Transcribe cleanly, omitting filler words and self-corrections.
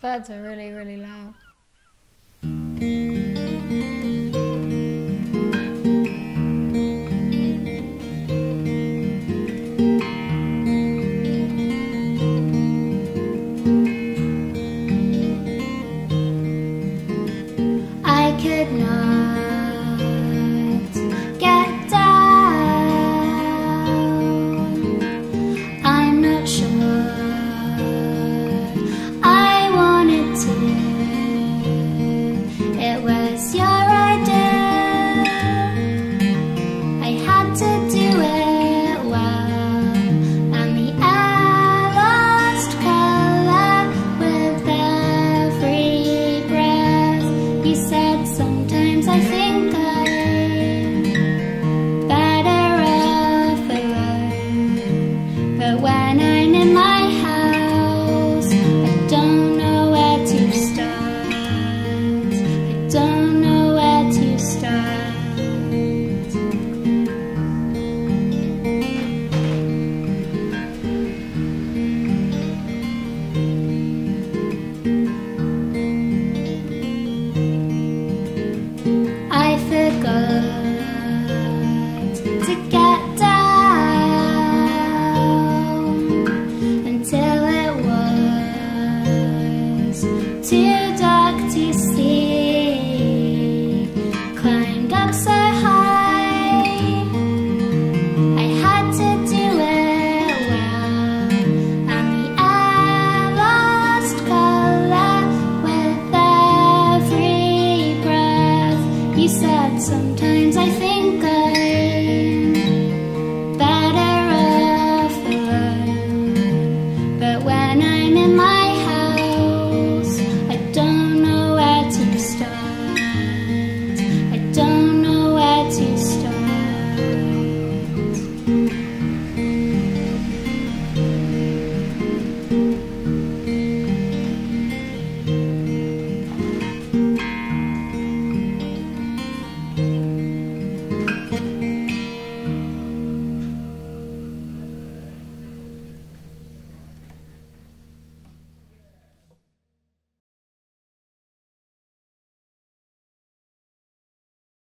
birds are really, really loud. I could not get down. I'm not sure I wanted to. It was your idea. I had to do it well. And the air lost color with every breath. You said, sometimes I think I'm better off alone, but when I'm in my house, I don't know where to start. I don't know where to start. I forgot to get down until it was too dark to see. Climbed up so high, I had to do it well, and the air lost color with every breath. You said, sometimes I think I'm better off alone, but when I'm in my house, I don't know where to start. I don't know where to start.